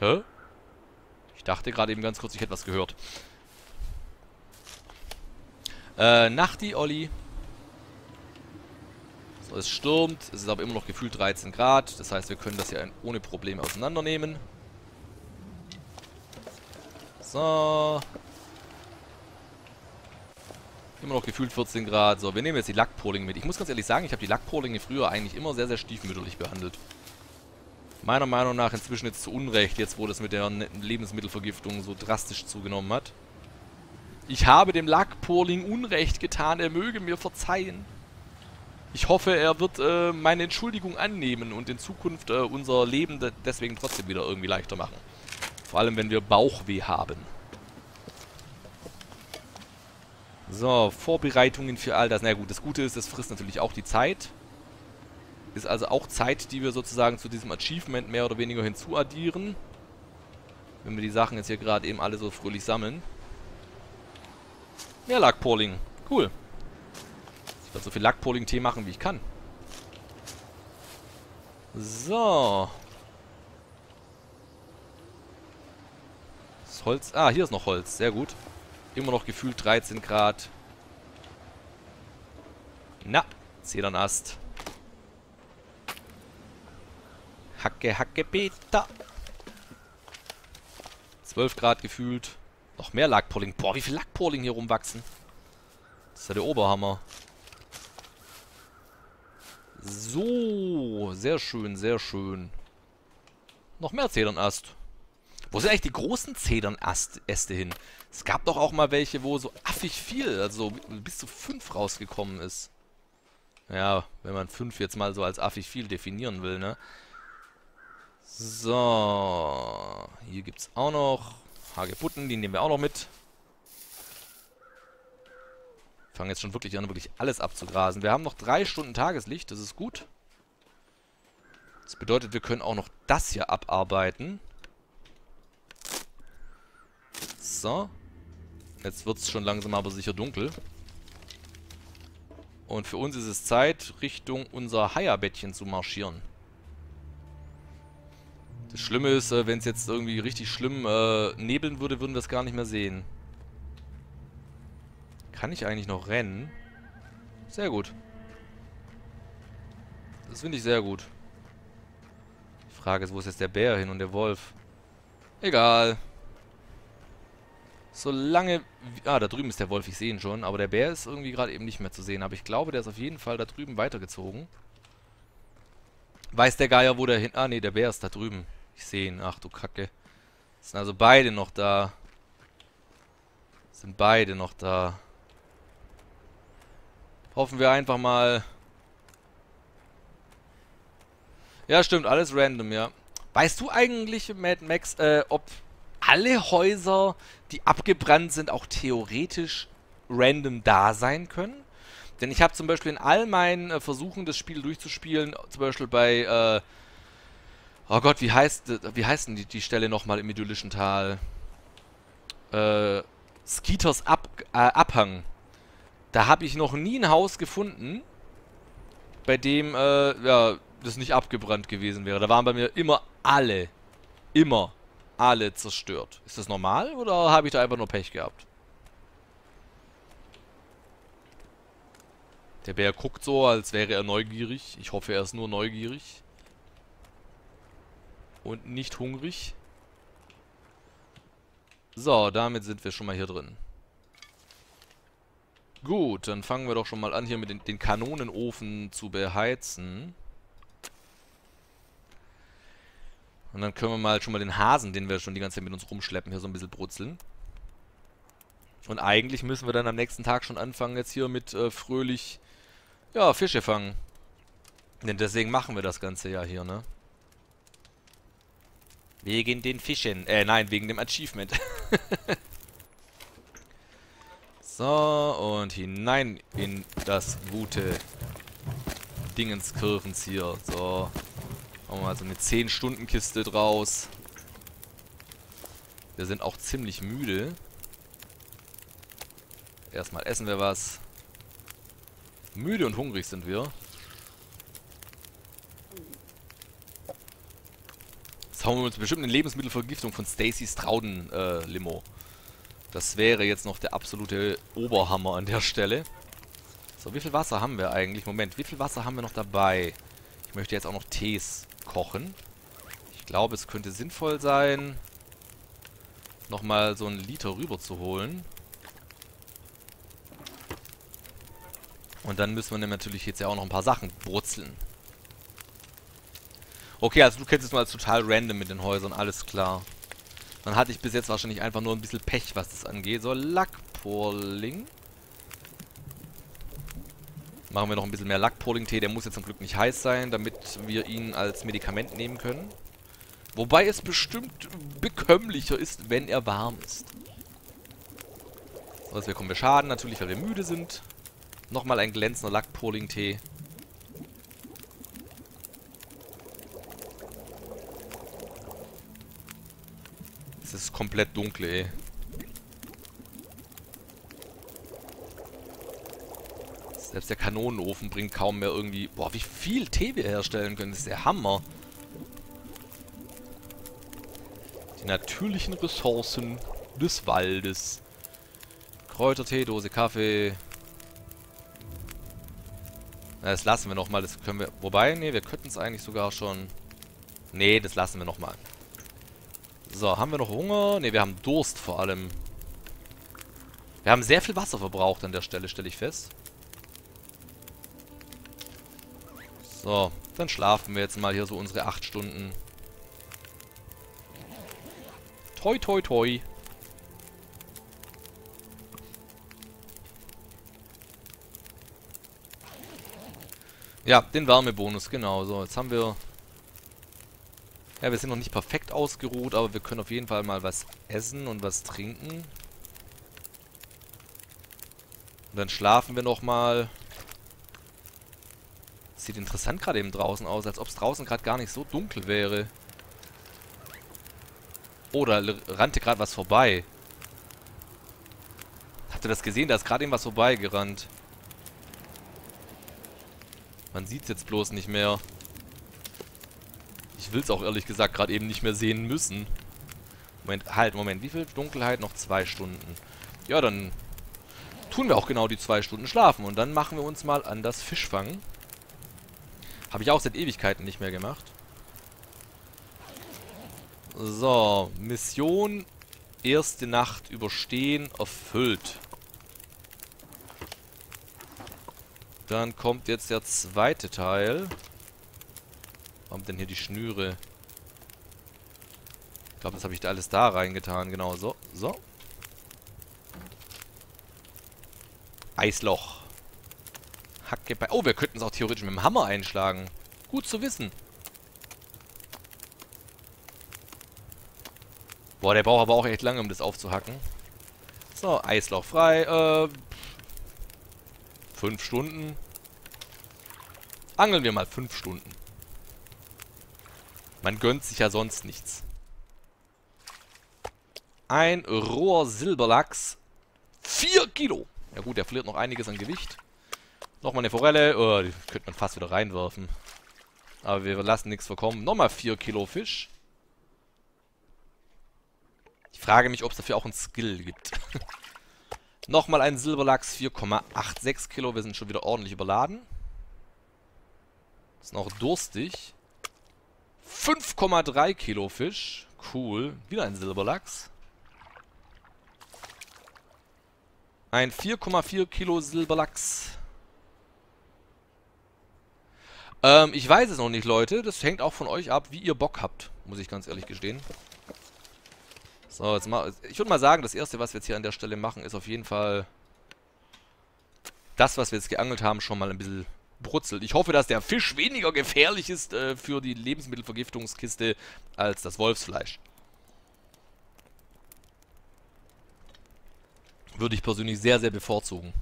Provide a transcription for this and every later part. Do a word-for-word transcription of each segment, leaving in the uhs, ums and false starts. Hä? Ich dachte gerade eben ganz kurz, ich hätte was gehört. Äh, Nachti, Olli. So, es stürmt. Es ist aber immer noch gefühlt dreizehn Grad. Das heißt, wir können das hier ohne Probleme auseinandernehmen. So. Immer noch gefühlt vierzehn Grad. So, wir nehmen jetzt die Lackpoling mit. Ich muss ganz ehrlich sagen, ich habe die Lackpolinge früher eigentlich immer sehr, sehr stiefmütterlich behandelt. Meiner Meinung nach inzwischen jetzt zu Unrecht, jetzt wo das mit der Lebensmittelvergiftung so drastisch zugenommen hat. Ich habe dem Lackpoling Unrecht getan, er möge mir verzeihen. Ich hoffe, er wird äh, meine Entschuldigung annehmen und in Zukunft äh, unser Leben deswegen trotzdem wieder irgendwie leichter machen. Vor allem, wenn wir Bauchweh haben. So, Vorbereitungen für all das. Na gut, das Gute ist, das frisst natürlich auch die Zeit. Ist also auch Zeit, die wir sozusagen zu diesem Achievement mehr oder weniger hinzuaddieren. Wenn wir die Sachen jetzt hier gerade eben alle so fröhlich sammeln. Mehr Lackpoling. Cool. Ich werde so viel Lackpoling-Tee machen, wie ich kann. So. Das Holz. Ah, hier ist noch Holz. Sehr gut. Immer noch gefühlt dreizehn Grad. Na, Zedernast. Hacke, Hacke, Peter. zwölf Grad gefühlt. Noch mehr Lackpoling. Boah, wie viel Lackpoling hier rumwachsen. Das ist ja der Oberhammer. So, sehr schön, sehr schön. Noch mehr Zedernast. Wo sind eigentlich die großen Zedernäste hin? Es gab doch auch mal welche, wo so affig viel, also bis zu fünf rausgekommen ist. Ja, wenn man fünf jetzt mal so als affig viel definieren will, ne? So, hier gibt es auch noch Hagebutten, die nehmen wir auch noch mit. Wir fangen jetzt schon wirklich an, wirklich alles abzugrasen. Wir haben noch drei Stunden Tageslicht, das ist gut. Das bedeutet, wir können auch noch das hier abarbeiten. So. Jetzt wird es schon langsam aber sicher dunkel. Und für uns ist es Zeit, Richtung unser Haia-Bettchen zu marschieren. Das Schlimme ist, wenn es jetzt irgendwie richtig schlimm äh, nebeln würde, würden wir es gar nicht mehr sehen. Kann ich eigentlich noch rennen? Sehr gut. Das finde ich sehr gut. Die Frage ist, wo ist jetzt der Bär hin und der Wolf? Egal. Solange... Ah, da drüben ist der Wolf, ich sehe ihn schon. Aber der Bär ist irgendwie gerade eben nicht mehr zu sehen. Aber ich glaube, der ist auf jeden Fall da drüben weitergezogen. Weiß der Geier, wo der hin... Ah, nee, der Bär ist da drüben. Ich sehe ihn. Ach, du Kacke. Sind also beide noch da. Sind beide noch da. Hoffen wir einfach mal... Ja, stimmt. Alles random, ja. Weißt du eigentlich, Mad Max, äh, ob... alle Häuser, die abgebrannt sind, auch theoretisch random da sein können. Denn ich habe zum Beispiel in all meinen äh, Versuchen, das Spiel durchzuspielen, zum Beispiel bei, äh, oh Gott, wie heißt, wie heißt denn die, die Stelle nochmal im idyllischen Tal? Äh, Skeeters Ab äh, Abhang. Da habe ich noch nie ein Haus gefunden, bei dem, äh, ja, das nicht abgebrannt gewesen wäre. Da waren bei mir immer alle, immer. Alle zerstört. Ist das normal oder habe ich da einfach nur Pech gehabt? Der Bär guckt so, als wäre er neugierig. Ich hoffe, er ist nur neugierig. Und nicht hungrig. So, damit sind wir schon mal hier drin. Gut, dann fangen wir doch schon mal an, hier mit den, den Kanonenofen zu beheizen. Und dann können wir mal schon mal den Hasen, den wir schon die ganze Zeit mit uns rumschleppen, hier so ein bisschen brutzeln. Und eigentlich müssen wir dann am nächsten Tag schon anfangen, jetzt hier mit äh, fröhlich, ja, Fische fangen. Denn deswegen machen wir das Ganze ja hier, ne? Wegen den Fischen. Äh, nein, wegen dem Achievement. So, und hinein in das gute Dingenskirchens hier. So. Machen wir mal so eine zehn Stunden Kiste draus. Wir sind auch ziemlich müde. Erstmal essen wir was. Müde und hungrig sind wir. Jetzt hauen wir uns bestimmt eine Lebensmittelvergiftung von Stacy Strouden äh, Limo. Das wäre jetzt noch der absolute Oberhammer an der Stelle. So, wie viel Wasser haben wir eigentlich? Moment, wie viel Wasser haben wir noch dabei? Ich möchte jetzt auch noch Tees kochen. Ich glaube, es könnte sinnvoll sein, nochmal so einen Liter rüber zu holen. Und dann müssen wir natürlich jetzt ja auch noch ein paar Sachen brutzeln. Okay, also du kennst es nur als total random mit den Häusern, alles klar. Dann hatte ich bis jetzt wahrscheinlich einfach nur ein bisschen Pech, was das angeht. So, Lackporling. Machen wir noch ein bisschen mehr Lackporling-Tee. Der muss jetzt zum Glück nicht heiß sein, damit wir ihn als Medikament nehmen können. Wobei es bestimmt bekömmlicher ist, wenn er warm ist. So, jetzt bekommen wir Schaden natürlich, weil wir müde sind. Nochmal ein glänzender Lackporling-Tee. Es ist komplett dunkel, ey. Selbst der Kanonenofen bringt kaum mehr irgendwie... Boah, wie viel Tee wir herstellen können, das ist der Hammer. Die natürlichen Ressourcen des Waldes. Kräutertee, Dose Kaffee. Na, das lassen wir nochmal, das können wir... Wobei, nee, wir könnten es eigentlich sogar schon... Nee, das lassen wir nochmal. So, haben wir noch Hunger? Ne, wir haben Durst vor allem. Wir haben sehr viel Wasser verbraucht an der Stelle, stelle ich fest. So, dann schlafen wir jetzt mal hier so unsere acht Stunden. Toi, toi, toi. Ja, den Wärmebonus, genau. So, jetzt haben wir... Ja, wir sind noch nicht perfekt ausgeruht, aber wir können auf jeden Fall mal was essen und was trinken. Und dann schlafen wir nochmal. Sieht interessant gerade eben draußen aus, als ob es draußen gerade gar nicht so dunkel wäre. Oh, da rannte gerade was vorbei. Habt ihr das gesehen? Da ist gerade eben was vorbeigerannt. Man sieht es jetzt bloß nicht mehr. Ich will es auch ehrlich gesagt gerade eben nicht mehr sehen müssen. Moment, halt, Moment. Wie viel Dunkelheit? Noch zwei Stunden. Ja, dann tun wir auch genau die zwei Stunden schlafen. Und dann machen wir uns mal an das Fischfangen. Habe ich auch seit Ewigkeiten nicht mehr gemacht. So, Mission. Erste Nacht überstehen. Erfüllt. Dann kommt jetzt der zweite Teil. Warum denn hier die Schnüre? Ich glaube, das habe ich alles da reingetan. Genau, so. So. Eisloch. Hacke bei... Oh, wir könnten es auch theoretisch mit dem Hammer einschlagen. Gut zu wissen. Boah, der braucht aber auch echt lange, um das aufzuhacken. So, Eisloch frei. Äh, fünf Stunden. Angeln wir mal fünf Stunden. Man gönnt sich ja sonst nichts. Ein roher Silberlachs. vier Kilo. Ja gut, der verliert noch einiges an Gewicht. Nochmal eine Forelle. Oh, die könnte man fast wieder reinwerfen. Aber wir lassen nichts verkommen. Nochmal vier Kilo Fisch. Ich frage mich, ob es dafür auch einen Skill gibt. Nochmal ein Silberlachs. vier Komma sechsundachtzig Kilo. Wir sind schon wieder ordentlich überladen. Ist noch durstig. fünf Komma drei Kilo Fisch. Cool. Wieder ein Silberlachs. Ein vier Komma vier Kilo Silberlachs. Ähm, ich weiß es noch nicht, Leute. Das hängt auch von euch ab, wie ihr Bock habt. Muss ich ganz ehrlich gestehen. So, jetzt mal. Ich würde mal sagen, das erste, was wir jetzt hier an der Stelle machen, ist auf jeden Fall das, was wir jetzt geangelt haben, schon mal ein bisschen... brutzelt. Ich hoffe, dass der Fisch weniger gefährlich ist äh, für die Lebensmittelvergiftungskiste als das Wolfsfleisch. Würde ich persönlich sehr, sehr bevorzugen.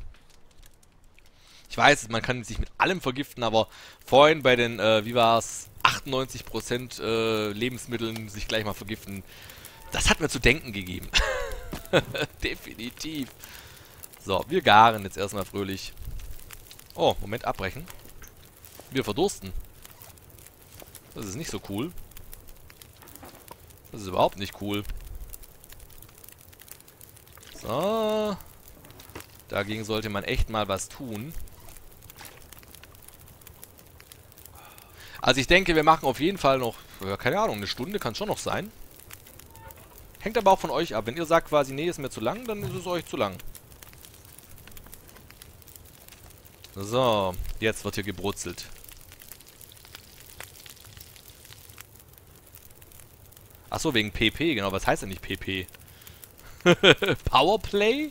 Ich weiß, man kann sich mit allem vergiften, aber vorhin bei den, äh, wie war es, achtundneunzig Prozent äh, Lebensmitteln sich gleich mal vergiften, das hat mir zu denken gegeben. Definitiv. So, wir garen jetzt erstmal fröhlich. Oh, Moment, abbrechen. Wir verdursten. Das ist nicht so cool. Das ist überhaupt nicht cool. So. Dagegen sollte man echt mal was tun. Also ich denke, wir machen auf jeden Fall noch, keine Ahnung, eine Stunde kann es schon noch sein. Hängt aber auch von euch ab. Wenn ihr sagt quasi, nee, ist mir zu lang, dann ist es euch zu lang. So, jetzt wird hier gebrutzelt. Achso, wegen P P, genau. Was heißt denn nicht P P? Powerplay?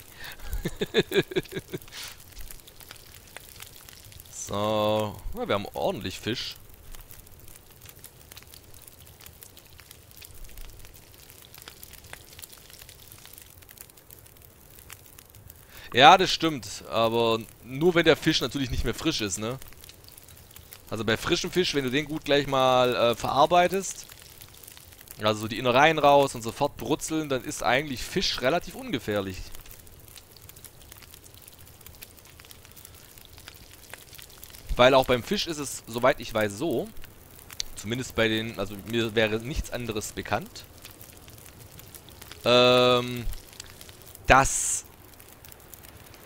So, ja, wir haben ordentlich Fisch. Ja, das stimmt, aber nur wenn der Fisch natürlich nicht mehr frisch ist, ne? Also bei frischem Fisch, wenn du den gut gleich mal äh, verarbeitest, also so die Innereien raus und sofort brutzeln, dann ist eigentlich Fisch relativ ungefährlich. Weil auch beim Fisch ist es, soweit ich weiß, so, zumindest bei den, also mir wäre nichts anderes bekannt, ähm, dass...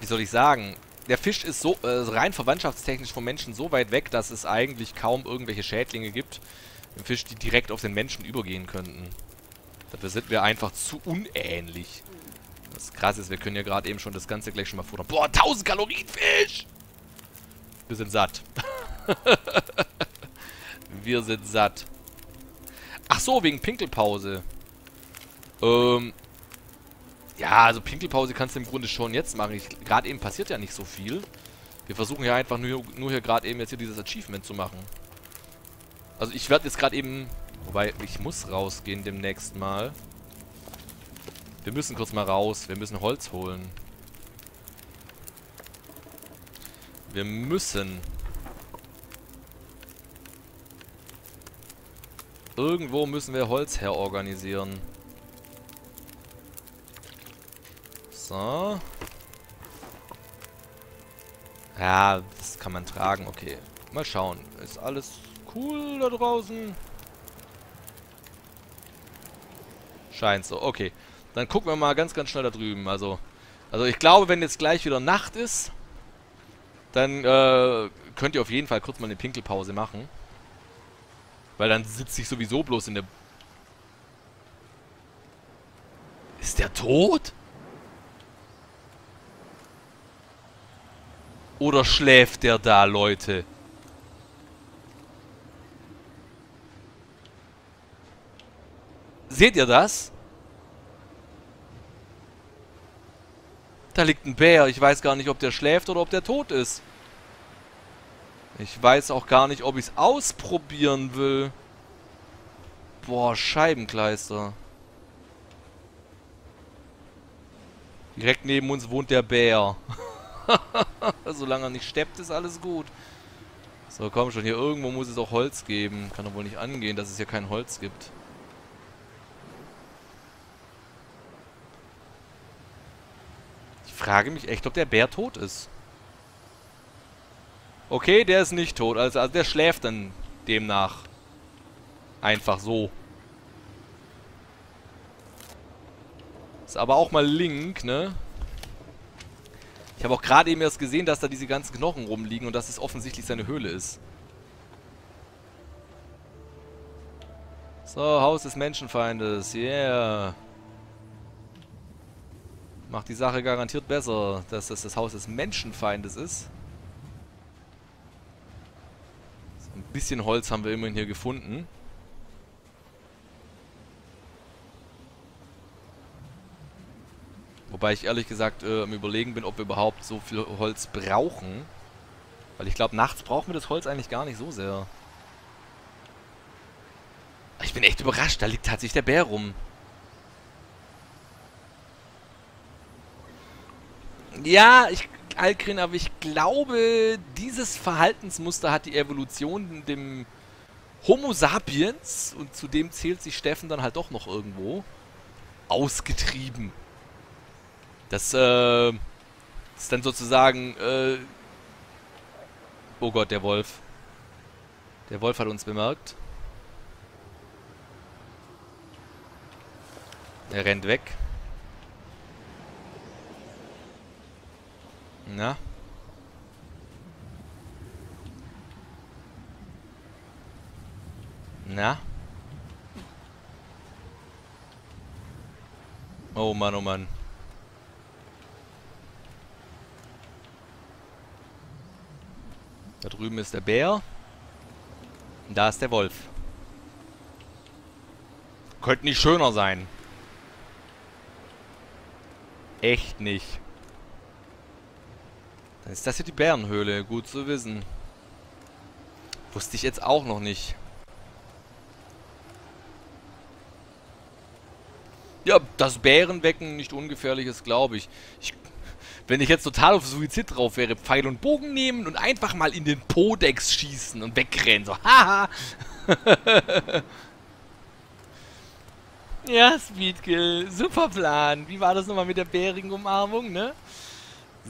Wie soll ich sagen? Der Fisch ist so äh, rein verwandtschaftstechnisch vom Menschen so weit weg, dass es eigentlich kaum irgendwelche Schädlinge gibt im Fisch, die direkt auf den Menschen übergehen könnten. Dafür sind wir einfach zu unähnlich. Das Krasse ist, wir können ja gerade eben schon das Ganze gleich schon mal futtern. Boah, tausend Kalorien Fisch! Wir sind satt. Wir sind satt. Ach so, wegen Pinkelpause. Ähm... Ja, also Pinkelpause kannst du im Grunde schon jetzt machen. Gerade eben passiert ja nicht so viel. Wir versuchen ja einfach nur, nur hier gerade eben jetzt hier dieses Achievement zu machen. Also ich werde jetzt gerade eben... Wobei, ich muss rausgehen demnächst mal. Wir müssen kurz mal raus. Wir müssen Holz holen. Wir müssen... Irgendwo müssen wir Holz herorganisieren. So. Ja, das kann man tragen. Okay. Mal schauen. Ist alles cool da draußen? Scheint so. Okay. Dann gucken wir mal ganz, ganz schnell da drüben. Also, also ich glaube, wenn jetzt gleich wieder Nacht ist, dann äh, könnt ihr auf jeden Fall kurz mal eine Pinkelpause machen. Weil dann sitze ich sowieso bloß in der... Ist der tot? Oder schläft der da, Leute? Seht ihr das? Da liegt ein Bär. Ich weiß gar nicht, ob der schläft oder ob der tot ist. Ich weiß auch gar nicht, ob ich es ausprobieren will. Boah, Scheibenkleister. Direkt neben uns wohnt der Bär. Solange er nicht steppt, ist alles gut. So, komm schon. Hier irgendwo muss es auch Holz geben. Kann doch wohl nicht angehen, dass es hier kein Holz gibt. Ich frage mich echt, ob der Bär tot ist. Okay, der ist nicht tot. Also, also der schläft dann demnach. Einfach so. Ist aber auch mal Link, ne? Ich habe auch gerade eben erst gesehen, dass da diese ganzen Knochen rumliegen und dass es offensichtlich seine Höhle ist. So, Haus des Menschenfeindes. Yeah. Macht die Sache garantiert besser, dass das das Haus des Menschenfeindes ist. So ein bisschen Holz haben wir immerhin hier gefunden. Wobei ich ehrlich gesagt äh, am Überlegen bin, ob wir überhaupt so viel Holz brauchen. Weil ich glaube, nachts brauchen wir das Holz eigentlich gar nicht so sehr. Ich bin echt überrascht, da liegt tatsächlich der Bär rum. Ja, ich, Alkrin, aber ich glaube, dieses Verhaltensmuster hat die Evolution dem Homo sapiens, und zu dem zählt sich Steffen dann halt doch noch irgendwo, ausgetrieben. Das, äh, ist dann sozusagen, äh, oh Gott, der Wolf. Der Wolf hat uns bemerkt. Er rennt weg. Na? Na? Oh Mann, oh Mann. Da drüben ist der Bär. Und da ist der Wolf. Könnte nicht schöner sein. Echt nicht. Dann ist das hier die Bärenhöhle. Gut zu wissen. Wusste ich jetzt auch noch nicht. Ja, das Bärenwecken nicht ungefährlich ist, glaube ich. ich. Wenn ich jetzt total auf Suizid drauf wäre, Pfeil und Bogen nehmen und einfach mal in den Podex schießen und wegrennen. So, haha. Ja, Speedkill. Super Plan. Wie war das nochmal mit der bärigen Umarmung, ne?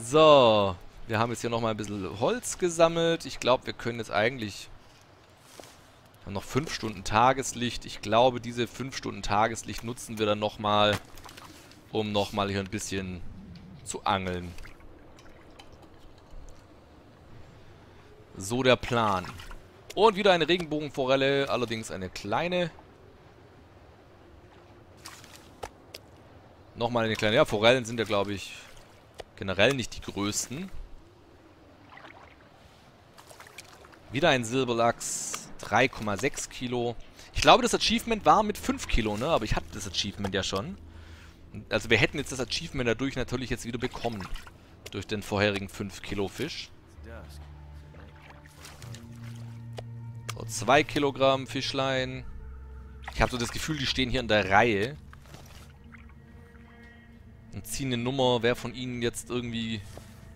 So. Wir haben jetzt hier nochmal ein bisschen Holz gesammelt. Ich glaube, wir können jetzt eigentlich... Wir haben noch fünf Stunden Tageslicht. Ich glaube, diese fünf Stunden Tageslicht nutzen wir dann nochmal, um nochmal hier ein bisschen zu angeln. So der Plan. Und wieder eine Regenbogenforelle, allerdings eine kleine. Nochmal eine kleine. Ja, Forellen sind ja, glaube ich, generell nicht die größten. Wieder ein Silberlachs. drei Komma sechs Kilo. Ich glaube, das Achievement war mit fünf Kilo, ne? Aber ich hatte das Achievement ja schon. Also wir hätten jetzt das Achievement dadurch natürlich jetzt wieder bekommen. Durch den vorherigen fünf Kilo Fisch. So, zwei Kilogramm Fischlein. Ich habe so das Gefühl, die stehen hier in der Reihe. Und ziehen eine Nummer, wer von ihnen jetzt irgendwie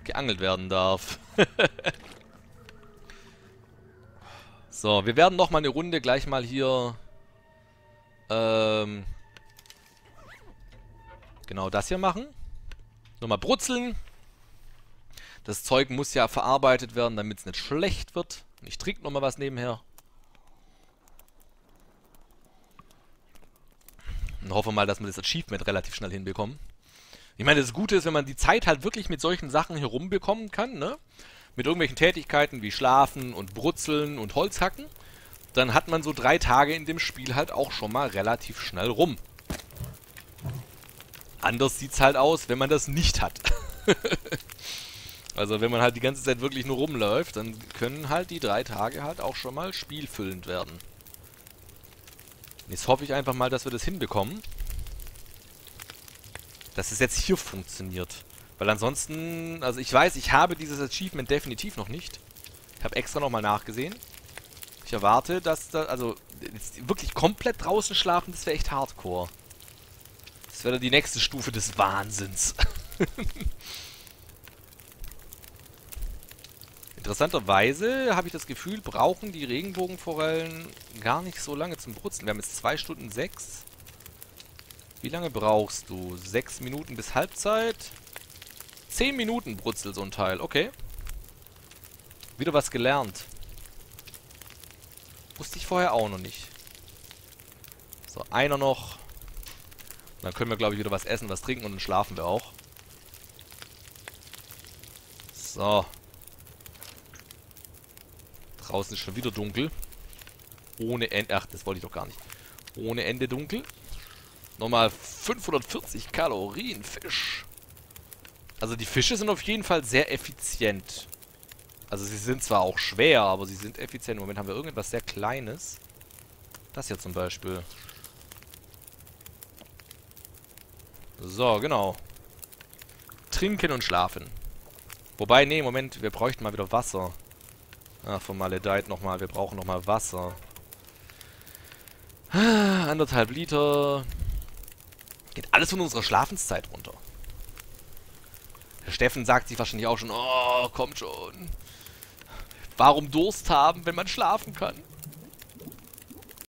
geangelt werden darf. So, wir werden noch mal eine Runde gleich mal hier, ähm, genau das hier machen. Nochmal brutzeln. Das Zeug muss ja verarbeitet werden, damit es nicht schlecht wird. Ich trinke nochmal was nebenher. Und hoffe mal, dass wir das Achievement relativ schnell hinbekommen. Ich meine, das Gute ist, wenn man die Zeit halt wirklich mit solchen Sachen hier rumbekommen kann, ne? Mit irgendwelchen Tätigkeiten wie Schlafen und Brutzeln und Holzhacken, dann hat man so drei Tage in dem Spiel halt auch schon mal relativ schnell rum. Anders sieht's halt aus, wenn man das nicht hat. Also wenn man halt die ganze Zeit wirklich nur rumläuft, dann können halt die drei Tage halt auch schon mal spielfüllend werden. Jetzt hoffe ich einfach mal, dass wir das hinbekommen. Dass es jetzt hier funktioniert. Weil ansonsten, also ich weiß, ich habe dieses Achievement definitiv noch nicht. Ich habe extra nochmal nachgesehen. Ich erwarte, dass da, also jetzt wirklich komplett draußen schlafen, das wäre echt hardcore. Das wäre dann die nächste Stufe des Wahnsinns. Interessanterweise habe ich das Gefühl, brauchen die Regenbogenforellen gar nicht so lange zum Brutzeln. Wir haben jetzt zwei Stunden sechs. Wie lange brauchst du? sechs Minuten bis Halbzeit? zehn Minuten brutzelt so ein Teil. Okay. Wieder was gelernt. Wusste ich vorher auch noch nicht. So, einer noch. Dann können wir, glaube ich, wieder was essen, was trinken und dann schlafen wir auch. So. Draußen ist schon wieder dunkel. Ohne Ende. Ach, das wollte ich doch gar nicht. Ohne Ende dunkel. Nochmal fünfhundertvierzig Kalorien Fisch. Also die Fische sind auf jeden Fall sehr effizient. Also sie sind zwar auch schwer, aber sie sind effizient. Im Moment haben wir irgendetwas sehr Kleines. Das hier zum Beispiel. So, genau. Trinken und schlafen. Wobei, nee, Moment, wir bräuchten mal wieder Wasser. Ah, von Maledite nochmal. Wir brauchen nochmal Wasser. Ah, anderthalb Liter. Geht alles von unserer Schlafenszeit runter. Steffen sagt sich wahrscheinlich auch schon, oh, kommt schon. Warum Durst haben, wenn man schlafen kann?